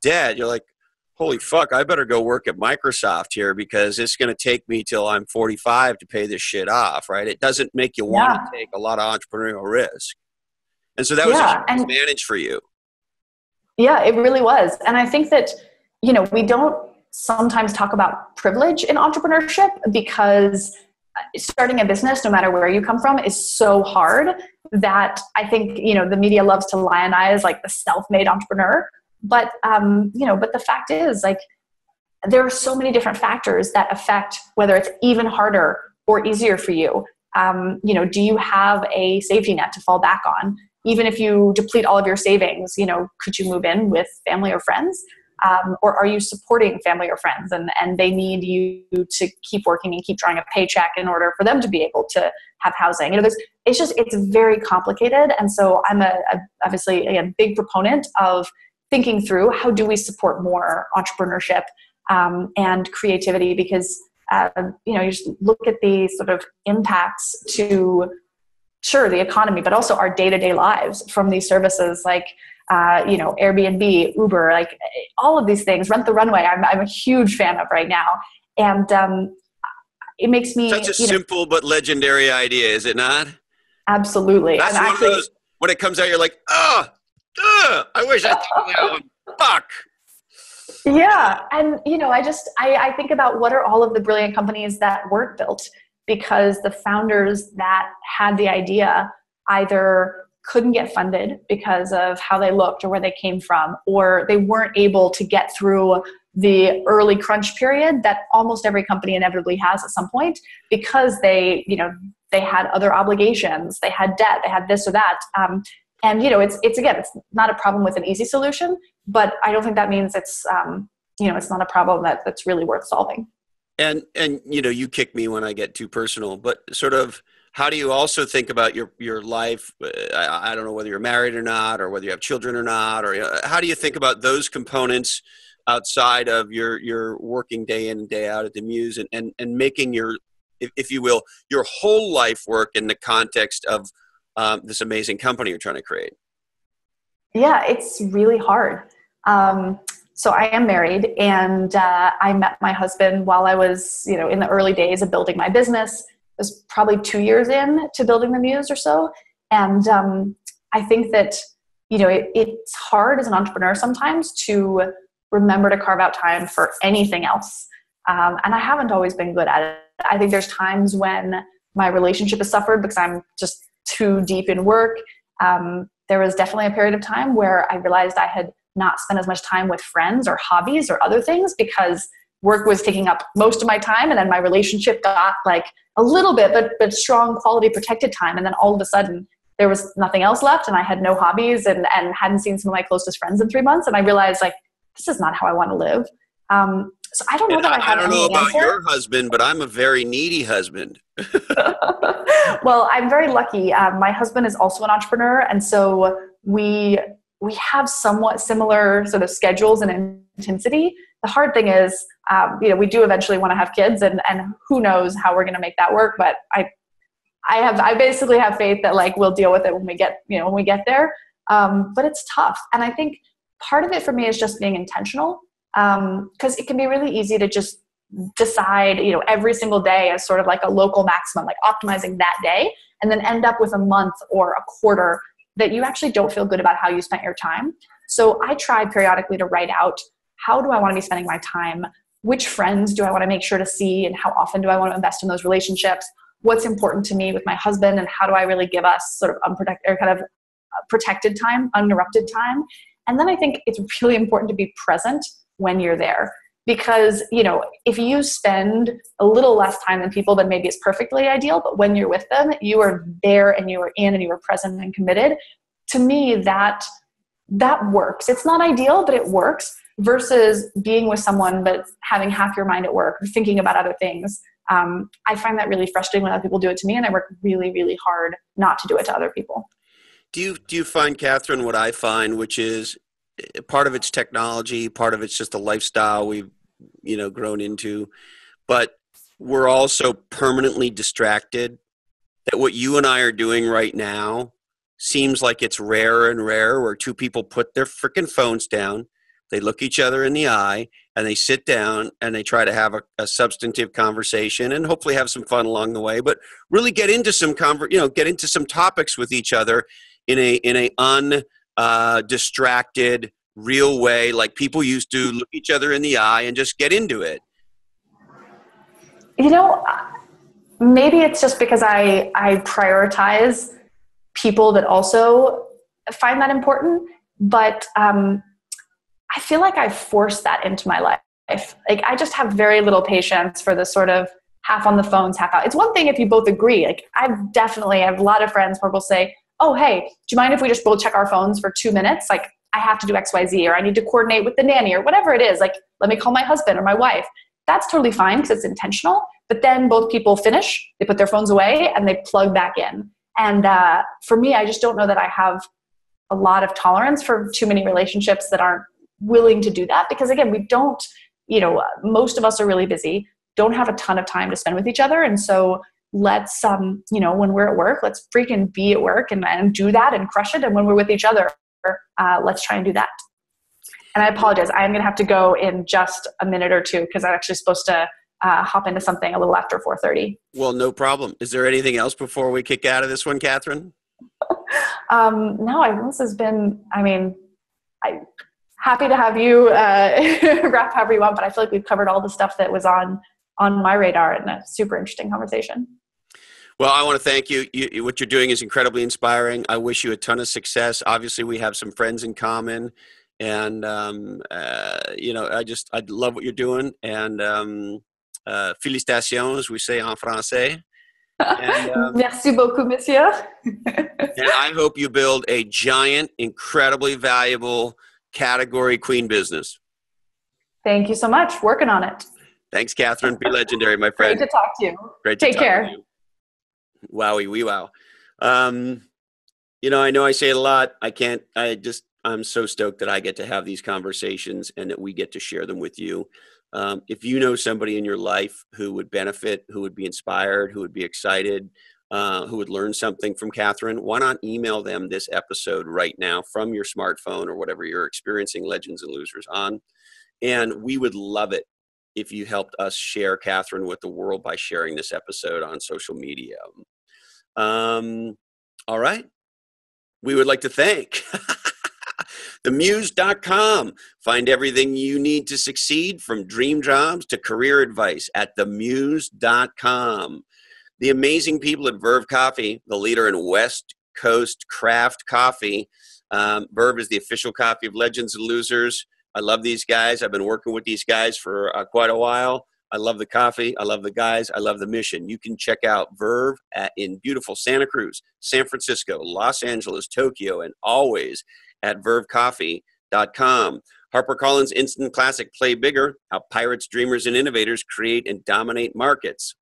debt, you're like, holy fuck, I better go work at Microsoft here because it's going to take me till I'm 45 to pay this shit off, right? It doesn't make you want to take a lot of entrepreneurial risk. And so that was a huge advantage for you. Yeah, it really was. And I think that, you know, we don't sometimes talk about privilege in entrepreneurship because starting a business, no matter where you come from, is so hard that I think, you know, the media loves to lionize like the self-made entrepreneur. But, you know, but the fact is, like, there are so many different factors that affect whether it's even harder or easier for you. You know, do you have a safety net to fall back on? Even if you deplete all of your savings, you know, could you move in with family or friends? Or are you supporting family or friends and they need you to keep working and keep drawing a paycheck in order for them to be able to have housing? You know, it's just, it's very complicated. And so I'm obviously a big proponent of thinking through how do we support more entrepreneurship and creativity, because you know, you just look at the sort of impacts to the economy, but also our day-to-day lives from these services like you know, Airbnb, Uber, like all of these things. Rent the Runway, I'm a huge fan of right now, and it makes me such a simple but legendary idea, is it not? Absolutely. That's one of those when it comes out, you're like, I wish I thought that one. Fuck. Yeah. And, you know, I think about what are all of the brilliant companies that weren't built because the founders that had the idea either couldn't get funded because of how they looked or where they came from, or they weren't able to get through the early crunch period that almost every company inevitably has at some point because they, you know, they had other obligations, they had debt, they had this or that. And, you know, it's again, it's not a problem with an easy solution, but I don't think that means it's, you know, it's not a problem that's really worth solving. And, you know, you kick me when I get too personal, but sort of how do you also think about your life? I don't know whether you're married or not, or whether you have children or not, or you know, how do you think about those components outside of your working day in and day out at the Muse and making your, if you will, your whole life work in the context of this amazing company you're trying to create? Yeah, it's really hard. So I am married, and I met my husband while I was, you know, in the early days of building my business. It was probably 2 years in to building the Muse or so. And I think that, you know, it's hard as an entrepreneur sometimes to remember to carve out time for anything else. And I haven't always been good at it. I think there's times when my relationship has suffered because I'm just too deep in work. There was definitely a period of time where I realized I had not spent as much time with friends or hobbies or other things because work was taking up most of my time. And then my relationship got like a little bit, but strong quality protected time. And then all of a sudden there was nothing else left and I had no hobbies and hadn't seen some of my closest friends in 3 months. And I realized like, this is not how I want to live. So I don't know that I have any answer. I don't know about your husband, but I'm a very needy husband. Well, I'm very lucky. My husband is also an entrepreneur. And so we have somewhat similar sort of schedules and intensity. The hard thing is, you know, we do eventually want to have kids and who knows how we're going to make that work. But I basically have faith that like, we'll deal with it when we get, you know, when we get there. But it's tough. And I think part of it for me is just being intentional. Because it can be really easy to just decide, you know, every single day as sort of like a local maximum, like optimizing that day, and then end up with a month or a quarter that you actually don't feel good about how you spent your time. So I try periodically to write out, how do I want to be spending my time? Which friends do I want to make sure to see? And how often do I want to invest in those relationships? What's important to me with my husband? And how do I really give us sort of unprotected or kind of protected time, uninterrupted time. And then I think it's really important to be present when you're there. Because, you know, if you spend a little less time than people, then maybe it's perfectly ideal. But when you're with them, you are there and you are in and you are present and committed. To me, that works. It's not ideal, but it works versus being with someone but having half your mind at work or thinking about other things. I find that really frustrating when other people do it to me, and I work really, really hard not to do it to other people. Do you find, Kathryn, what I find, which is part of it's technology, part of it's just a lifestyle we've, you know, grown into, but we're also permanently distracted, that what you and I are doing right now seems like it's rarer and rarer, where two people put their freaking phones down, they look each other in the eye, and they sit down and they try to have a substantive conversation and hopefully have some fun along the way, but really get into some get into some topics with each other in a distracted, real way, like people used to look each other in the eye and just get into it. You know, maybe it's just because I prioritize people that also find that important, but I feel like I forced that into my life. Like, I just have very little patience for this sort of half on the phones, half out. It's one thing if you both agree. Like, I have a lot of friends where we'll say, oh, hey, do you mind if we just both check our phones for 2 minutes? Like, I have to do X, Y, Z, or I need to coordinate with the nanny, or whatever it is. Like, let me call my husband or my wife. That's totally fine because it's intentional. But then both people finish, they put their phones away, and they plug back in. And for me, I just don't know that I have a lot of tolerance for too many relationships that aren't willing to do that, because again, we don't, you know, most of us are really busy, don't have a ton of time to spend with each other. And so let's, you know, when we're at work, let's freaking be at work and do that and crush it. And when we're with each other, let's try and do that. And I apologize, I'm going to have to go in just a minute or two, because I'm actually supposed to hop into something a little after 4:30. Well, no problem. Is there anything else before we kick out of this one, Kathryn? No, this has been, happy to have you wrap however you want, but I feel like we've covered all the stuff that was on my radar in a super interesting conversation. Well, I want to thank you. What you're doing is incredibly inspiring. I wish you a ton of success. Obviously, we have some friends in common, and I love what you're doing. And félicitations, we say en français. And, merci beaucoup, monsieur. And I hope you build a giant, incredibly valuable category queen business. Thank you so much. Working on it. Thanks, Kathryn. Be legendary, my friend. Great to talk to you. Take care. Wowie, wee wow. You know I say it a lot. I'm so stoked that I get to have these conversations and that we get to share them with you. If you know somebody in your life who would benefit, who would be inspired, who would be excited, who would learn something from Kathryn, why not email them this episode right now from your smartphone or whatever you're experiencing Legends and Losers on. And we would love it if you helped us share Kathryn with the world by sharing this episode on social media. All right. We would like to thank TheMuse.com. Find everything you need to succeed, from dream jobs to career advice, at TheMuse.com. The amazing people at Verve Coffee, the leader in West Coast craft coffee. Verve is the official coffee of Legends and Losers. I love these guys. I've been working with these guys for quite a while. I love the coffee. I love the guys. I love the mission. You can check out Verve in beautiful Santa Cruz, San Francisco, Los Angeles, Tokyo, and always at vervecoffee.com. HarperCollins Instant Classic Play Bigger, How Pirates, Dreamers, and Innovators Create and Dominate Markets.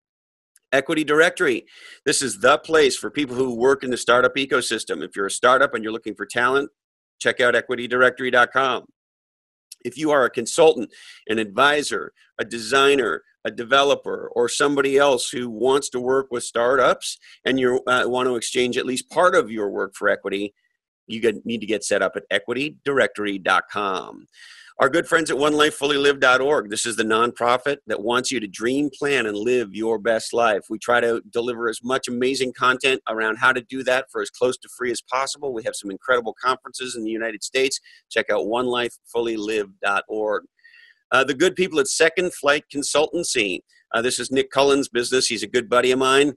Equity Directory. This is the place for people who work in the startup ecosystem. If you're a startup and you're looking for talent, check out equitydirectory.com. If you are a consultant, an advisor, a designer, a developer, or somebody else who wants to work with startups and you want to exchange at least part of your work for equity, you need to get set up at equitydirectory.com. Our good friends at OneLifeFullyLived.org. This is the nonprofit that wants you to dream, plan, and live your best life. We try to deliver as much amazing content around how to do that for as close to free as possible. We have some incredible conferences in the United States. Check out OneLifeFullyLived.org. The good people at Second Flight Consultancy. This is Nick Cullen's business. He's a good buddy of mine.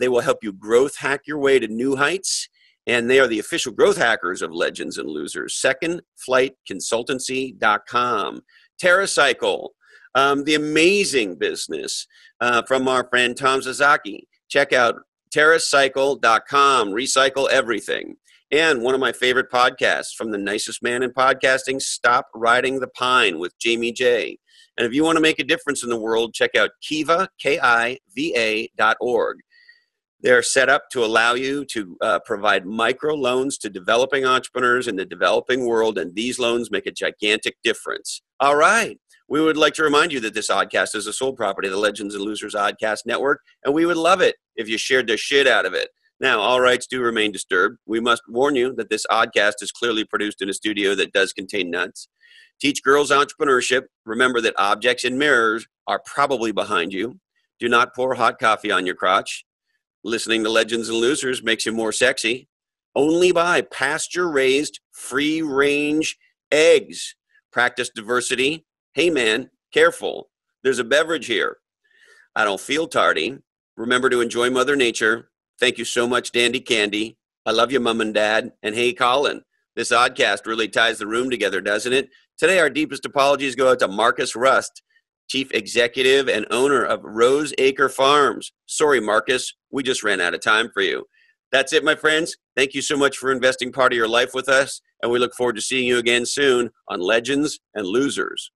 They will help you growth hack your way to new heights. and they are the official growth hackers of Legends and Losers. SecondFlightConsultancy.com. TerraCycle, the amazing business from our friend Tom Sasaki. Check out TerraCycle.com. Recycle everything. And one of my favorite podcasts from the nicest man in podcasting, Stop Riding the Pine with Jamie J. And if you want to make a difference in the world, check out Kiva, Kiva.org. They're set up to allow you to provide microloans to developing entrepreneurs in the developing world, and these loans make a gigantic difference. All right. We would like to remind you that this oddcast is a sole property of the Legends and Losers Oddcast Network, and we would love it if you shared the shit out of it. Now, all rights do remain disturbed. We must warn you that this oddcast is clearly produced in a studio that does contain nuts. Teach girls entrepreneurship. Remember that objects and mirrors are probably behind you. Do not pour hot coffee on your crotch. Listening to Legends and Losers makes you more sexy. Only buy pasture-raised, free-range eggs. Practice diversity. Hey, man, careful. There's a beverage here. I don't feel tardy. Remember to enjoy Mother Nature. Thank you so much, Dandy Candy. I love you, Mom and Dad. And hey, Colin, this oddcast really ties the room together, doesn't it? Today, our deepest apologies go out to Marcus Rust, Chief Executive and owner of Rose Acre Farms. Sorry, Marcus, we just ran out of time for you. That's it, my friends. Thank you so much for investing part of your life with us, and we look forward to seeing you again soon on Legends and Losers.